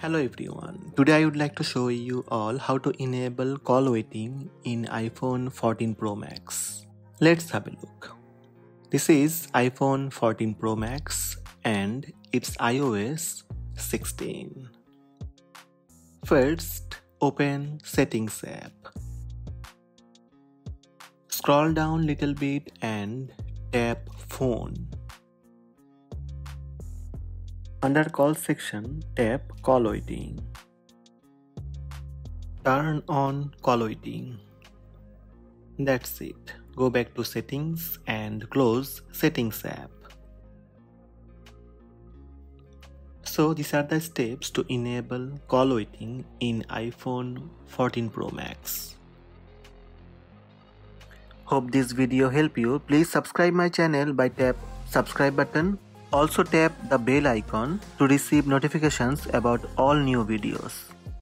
Hello everyone, today I would like to show you all how to enable call waiting in iPhone 14 Pro Max. Let's have a look. This is iPhone 14 Pro Max and it's iOS 16. First, open Settings app. Scroll down little bit and tap Phone. Under call section, tap call waiting. Turn on call waiting. That's it. Go back to settings and close settings app. So these are the steps to enable call waiting in iPhone 14 Pro Max. Hope this video helped you. Please subscribe my channel by tap subscribe button. Also tap the bell icon to receive notifications about all new videos.